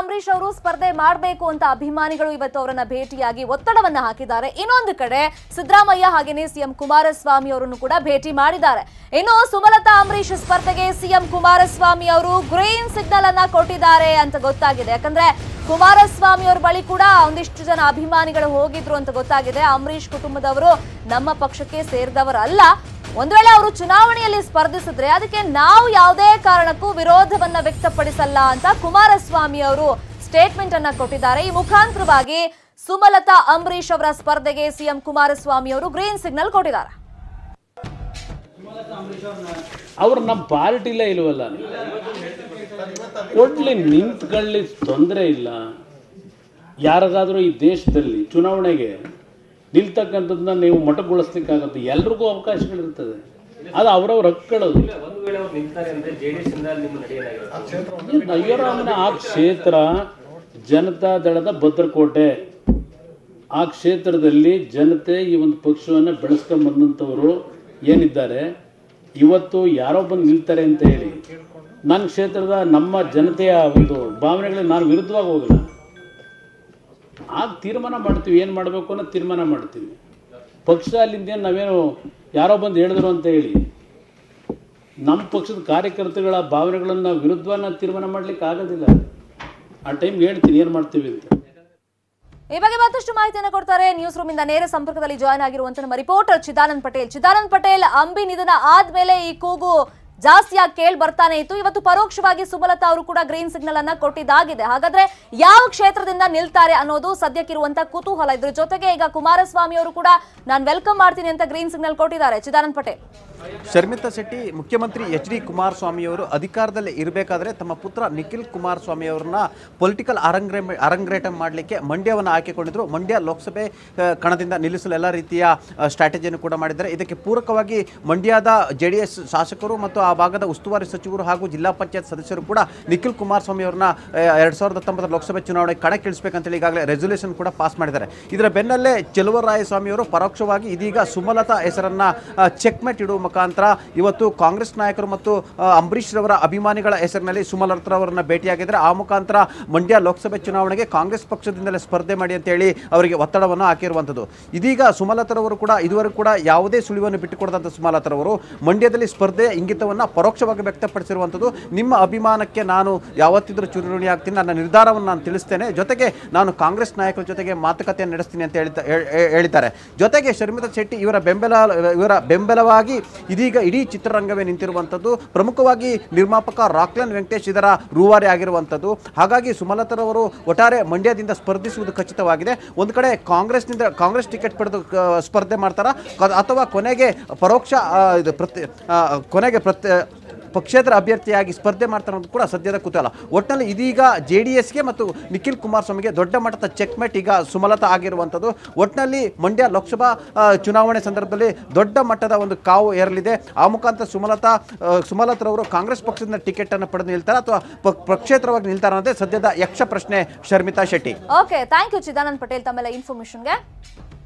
ಅಂಬರೀಶ್ ಅವರು ಸ್ಪರ್ಧೆ ಮಾಡಬೇಕು ಅಂತ ಅಭಿಮಾನಿಗಳು ಇವತ್ತು ಅವರನ್ನು ಭೇಟಿಯಾಗಿ ಒತ್ತಡವನ್ನ ಹಾಕಿದ್ದಾರೆ. ಇನ್ನೊಂದು ಕಡೆ ಸಿದ್ದರಾಮಯ್ಯ ಹಾಗೇನೇ ಸಿಎಂ ಕುಮಾರಸ್ವಾಮಿ ಅವರನ್ನು ಕೂಡ ಭೇಟಿ ಮಾಡಿದ್ದಾರೆ. ಇನ್ನು ಸುಮಲತಾ ಅಂಬರೀಶ್ ಸ್ಪರ್ಧೆಗೆ ಸಿಎಂ ಕುಮಾರಸ್ವಾಮಿ ಅವರು ಗ್ರೀನ್ ಸಿಗ್ನಲ್ ಅನ್ನ ಕೊಟ್ಟಿದ್ದಾರೆ ಅಂತ ಗೊತ್ತಾಗಿದೆ. ಯಾಕಂದ್ರೆ ಕುಮಾರಸ್ವಾಮಿ ಅವರ ಬಳಿ ಕೂಡ ಒಂದಿಷ್ಟು ಜನ ಅಭಿಮಾನಿಗಳು ಹೋಗಿದ್ರು ಅಂತ ಗೊತ್ತಾಗಿದೆ. ಅಂಬರೀಶ್ ಕುಟುಂಬದವರು ನಮ್ಮ ಪಕ್ಷಕ್ಕೆ ಸೇರಿದವರಲ್ಲ, ಒಂದು ವೇಳೆ ಅವರು ಚುನಾವಣೆಯಲ್ಲಿ ಸ್ಪರ್ಧಿಸಿದ್ರೆ ಅದಕ್ಕೆ ನಾವು ಯಾವುದೇ ಕಾರಣಕ್ಕೂ ವಿರೋಧವನ್ನ ವ್ಯಕ್ತಪಡಿಸಲ್ಲ ಅಂತ ಕುಮಾರಸ್ವಾಮಿ ಅವರು ಸ್ಟೇಟ್ಮೆಂಟ್ ಅನ್ನ ಕೊಟ್ಟಿದ್ದಾರೆ. ಈ ಮುಖಾಂತರವಾಗಿ ಸುಮಲತಾ ಅಂಬರೀಶ್ ಅವರ ಸ್ಪರ್ಧೆಗೆ ಸಿಎಂ ಕುಮಾರಸ್ವಾಮಿ ಅವರು ಗ್ರೀನ್ ಸಿಗ್ನಲ್ ಕೊಟ್ಟಿದ್ದಾರೆ. ಅವರು ನಮ್ಮ ಪಾರ್ಟಿಲೇ ಇಲ್ವಲ್ಲ, ಕೊಡ್ಲಿ, ನಿಂತ್ಕೊಳ್ಳಿ, ತೊಂದರೆ ಇಲ್ಲ. ಯಾರಿಗಾದರೂ ಈ ದೇಶದಲ್ಲಿ ಚುನಾವಣೆಗೆ ನಿಲ್ತಕ್ಕಂಥದ್ದನ್ನ ನೀವು ಮೊಟಕುಗೊಳಿಸ್ಲಿಕ್ಕಾಗತ್ತೆ, ಎಲ್ರಿಗೂ ಅವಕಾಶಗಳಿರ್ತದೆ. ಅದು ಅವರವ್ರು ಹಕ್ಕೊಳ್ಳೋದು. ಅಯ್ಯರಾಮನ ಆ ಕ್ಷೇತ್ರ ಜನತಾ ದಳದ ಭದ್ರಕೋಟೆ. ಆ ಕ್ಷೇತ್ರದಲ್ಲಿ ಜನತೆ ಈ ಒಂದು ಪಕ್ಷವನ್ನು ಬೆಳೆಸ್ಕೊಂಡು ಬಂದಂಥವರು ಏನಿದ್ದಾರೆ, ಇವತ್ತು ಯಾರೋ ಬಂದು ನಿಲ್ತಾರೆ ಅಂತ ಹೇಳಿ ನನ್ನ ಕ್ಷೇತ್ರದ ನಮ್ಮ ಜನತೆಯ ಒಂದು ಭಾವನೆಗಳಿಗೆ ನಾನು ವಿರುದ್ಧವಾಗಿ ಹೋಗಲ್ಲ. ಆಗ ತೀರ್ಮಾನ ಮಾಡ್ತೀವಿ, ಏನು ಮಾಡಬೇಕು ಅನ್ನೋ ತೀರ್ಮಾನ ಮಾಡ್ತೀವಿ. ಪಕ್ಷ ಅಲ್ಲಿಂದ ನಾವೇನು ಯಾರೋ ಬಂದು ಹೇಳಿದ್ರು ಅಂತ ಹೇಳಿ ನಮ್ಮ ಪಕ್ಷದ ಕಾರ್ಯಕರ್ತಗಳ ಭಾವನೆಗಳನ್ನು ವಿರುದ್ಧವಾಗಿ ತೀರ್ಮಾನ ಮಾಡ್ಲಿಕ್ಕೆ ಆಗೋದಿಲ್ಲ. ಆ ಟೈಮ್ಗೆ ಹೇಳ್ತೀನಿ ಏನು ಮಾಡ್ತೀವಿ ಅಂತ. ಈ ಬಗ್ಗೆ ಮತ್ತಷ್ಟು ಮಾಹಿತಿಯನ್ನು ಕೊಡ್ತಾರೆ ನ್ಯೂಸ್ ರೂಮ್ ಇಂದ ನೇರ ಸಂಪರ್ಕದಲ್ಲಿ ಜಾಯ್ನ್ ಆಗಿರುವಂತಹ ನಮ್ಮ ರಿಪೋರ್ಟರ್ ಚಿದಾನಂದ್ ಪಟೇಲ್. ಚಿದಾನಂದ್ ಪಟೇಲ್, ಅಂಬಿ ನಿಧನ ಆದ್ಮೇಲೆ ಈ ಕೂಗು ಜಾಸ್ತಿ ಆಗಿ ಕೇಳಿ ಬರ್ತಾನೆ ಇತ್ತು. ಇವತ್ತು ಪರೋಕ್ಷವಾಗಿ ಸುಮಲತಾ ಅವರು ಕೂಡ ಗ್ರೀನ್ ಸಿಗ್ನಲ್ ಅನ್ನ ಕೊಟ್ಟಿದ್ದಾಗಿದೆ. ಹಾಗಾದ್ರೆ ಯಾವ ಕ್ಷೇತ್ರದಿಂದ ನಿಲ್ತಾರೆ ಅನ್ನೋದು ಸದ್ಯಕ್ಕಿರುವಂತಹ ಕುತೂಹಲ. ಇದ್ರ ಜೊತೆಗೆ ಈಗ ಕುಮಾರಸ್ವಾಮಿ ಅವರು ಕೂಡ ನಾನು ವೆಲ್ಕಮ್ ಮಾಡ್ತೀನಿ ಅಂತ ಗ್ರೀನ್ ಸಿಗ್ನಲ್ ಕೊಟ್ಟಿದ್ದಾರೆ. ಚಿದಾನಂದ್ ಪಟೇಲ್, ಶರ್ಮಿತಾ ಶೆಟ್ಟಿ, ಮುಖ್ಯಮಂತ್ರಿ ಎಚ್ ಡಿ ಕುಮಾರಸ್ವಾಮಿ ಅವರು ಅಧಿಕಾರದಲ್ಲಿ ಇರಬೇಕಾದ್ರೆ ತಮ್ಮ ಪುತ್ರ ನಿಖಿಲ್ ಕುಮಾರಸ್ವಾಮಿ ಅವ್ರನ್ನ ಪೊಲಿಟಿಕಲ್ ಅರಂಗ್ರೇಟ ಮಾಡಲಿಕ್ಕೆ ಮಂಡ್ಯವನ್ನು ಆಯ್ಕೆಕೊಂಡಿದ್ರು. ಮಂಡ್ಯ ಲೋಕಸಭೆ ಕಣದಿಂದ ನಿಲ್ಲಿಸಲು ಎಲ್ಲ ರೀತಿಯ ಸ್ಟ್ರಾಟಜಿಯನ್ನು ಕೂಡ ಮಾಡಿದ್ದಾರೆ. ಇದಕ್ಕೆ ಪೂರಕವಾಗಿ ಮಂಡ್ಯದ ಜೆ ಡಿ ಎಸ್ ಶಾಸಕರು ಮತ್ತು ಆ ಭಾಗದ ಉಸ್ತುವಾರಿ ಸಚಿವರು ಹಾಗೂ ಜಿಲ್ಲಾ ಪಂಚಾಯತ್ ಸದಸ್ಯರು ಕೂಡ ನಿಖಿಲ್ ಕುಮಾರಸ್ವಾಮಿ ಅವ್ರನ್ನ 2019 ಲೋಕಸಭೆ ಚುನಾವಣೆ ಕಣಕ್ಕಿಳಿಸಬೇಕಂತೇಳಿ ಈಗಾಗಲೇ ರೆಸೊಲ್ಯೂಷನ್ ಕೂಡ ಪಾಸ್ ಮಾಡಿದ್ದಾರೆ. ಇದರ ಬೆನ್ನಲ್ಲೇ ಚೆಲುವರಾಯ ಸ್ವಾಮಿ ಅವರು ಪರೋಕ್ಷವಾಗಿ ಇದೀಗ ಸುಮಲತಾ ಹೆಸರನ್ನ ಚೆಕ್ಮೆಟ್ ಇಡುವ ಮುಖಾಂತರ ಇವತ್ತು ಕಾಂಗ್ರೆಸ್ ನಾಯಕರು ಮತ್ತು ಅಂಬರೀಶ್ ರವರ ಅಭಿಮಾನಿಗಳ ಹೆಸರಿನಲ್ಲಿ ಸುಮಲತಾರವರನ್ನ ಭೇಟಿಯಾಗಿದ್ದಾರೆ. ಆ ಮುಖಾಂತರ ಮಂಡ್ಯ ಲೋಕಸಭೆ ಚುನಾವಣೆಗೆ ಕಾಂಗ್ರೆಸ್ ಪಕ್ಷದಿಂದಲೇ ಸ್ಪರ್ಧೆ ಮಾಡಿ ಅಂತೇಳಿ ಅವರಿಗೆ ಒತ್ತಡವನ್ನು ಹಾಕಿರುವಂಥದ್ದು. ಇದೀಗ ಸುಮಲತಾರವರು ಕೂಡ ಇದುವರೆಗೂ ಕೂಡ ಯಾವುದೇ ಸುಳಿವನ್ನು ಬಿಟ್ಟುಕೊಡದಂಥ ಸುಮಲತಾರವರು ಮಂಡ್ಯದಲ್ಲಿ ಸ್ಪರ್ಧೆ ಇಂಗಿತವನ್ನು ಪರೋಕ್ಷವಾಗಿ ವ್ಯಕ್ತಪಡಿಸಿರುವಂಥದ್ದು. ನಿಮ್ಮ ಅಭಿಮಾನಕ್ಕೆ ನಾನು ಯಾವತ್ತಿದ್ರೂ ಚುನಾವಣೆ ಆಗ್ತೀನಿ, ನನ್ನ ನಿರ್ಧಾರವನ್ನು ನಾನು ತಿಳಿಸ್ತೇನೆ, ಜೊತೆಗೆ ನಾನು ಕಾಂಗ್ರೆಸ್ ನಾಯಕರ ಜೊತೆಗೆ ಮಾತುಕತೆಯನ್ನು ನಡೆಸ್ತೀನಿ ಅಂತ ಹೇಳಿದ್ದಾರೆ. ಜೊತೆಗೆ ಶರ್ಮಿತಾ ಶೆಟ್ಟಿ ಇವರ ಬೆಂಬಲವಾಗಿ ಇದೀಗ ಇಡೀ ಚಿತ್ರರಂಗವೇ ನಿಂತಿರುವಂಥದ್ದು. ಪ್ರಮುಖವಾಗಿ ನಿರ್ಮಾಪಕ ರಾಕ್ಲನ್ ವೆಂಕಟೇಶ್ ಇದರ ರೂವಾರಿ ಆಗಿರುವಂಥದ್ದು. ಹಾಗಾಗಿ ಸುಮಲತಾರವರು ಒಟ್ಟಾರೆ ಮಂಡ್ಯದಿಂದ ಸ್ಪರ್ಧಿಸುವುದು ಖಚಿತವಾಗಿದೆ. ಒಂದು ಕಡೆ ಕಾಂಗ್ರೆಸ್ ಟಿಕೆಟ್ ಪಡೆದು ಸ್ಪರ್ಧೆ ಮಾಡ್ತಾರಾ ಅಥವಾ ಪಕ್ಷೇತರ ಅಭ್ಯರ್ಥಿಯಾಗಿ ಸ್ಪರ್ಧೆ ಮಾಡ್ತಾರೆ ಅನ್ನೋದು ಕೂಡ ಸದ್ಯದ ಕುತೂಹಲ. ಒಟ್ಟಿನಲ್ಲಿ ಇದೀಗ ಜೆ ಡಿ ಎಸ್ಗೆ ಮತ್ತು ನಿಖಿಲ್ ಕುಮಾರಸ್ವಾಮಿಗೆ ದೊಡ್ಡ ಮಟ್ಟದ ಚೆಕ್ಮೆಟ್ ಈಗ ಸುಮಲತಾ ಆಗಿರುವಂಥದ್ದು. ಒಟ್ಟಿನಲ್ಲಿ ಮಂಡ್ಯ ಲೋಕಸಭಾ ಚುನಾವಣೆ ಸಂದರ್ಭದಲ್ಲಿ ದೊಡ್ಡ ಮಟ್ಟದ ಒಂದು ಕಾವು ಏರಲಿದೆ. ಆ ಮುಖಾಂತರ ಸುಮಲತಾರವರು ಕಾಂಗ್ರೆಸ್ ಪಕ್ಷದಿಂದ ಟಿಕೆಟ್ ಅನ್ನು ಪಡೆದು ನಿಲ್ತಾರೆ ಅಥವಾ ಪಕ್ಷೇತರವಾಗಿ ನಿಲ್ತಾರೆ ಅನ್ನೋದೇ ಸದ್ಯದ ಯಕ್ಷ ಪ್ರಶ್ನೆ. Sharmitha Shetty, okay, thank you Chidanand Patel ತಮ್ಮೆಲ್ಲ ಇನ್ಫಾರ್ಮೇಶನ್ಗೆ.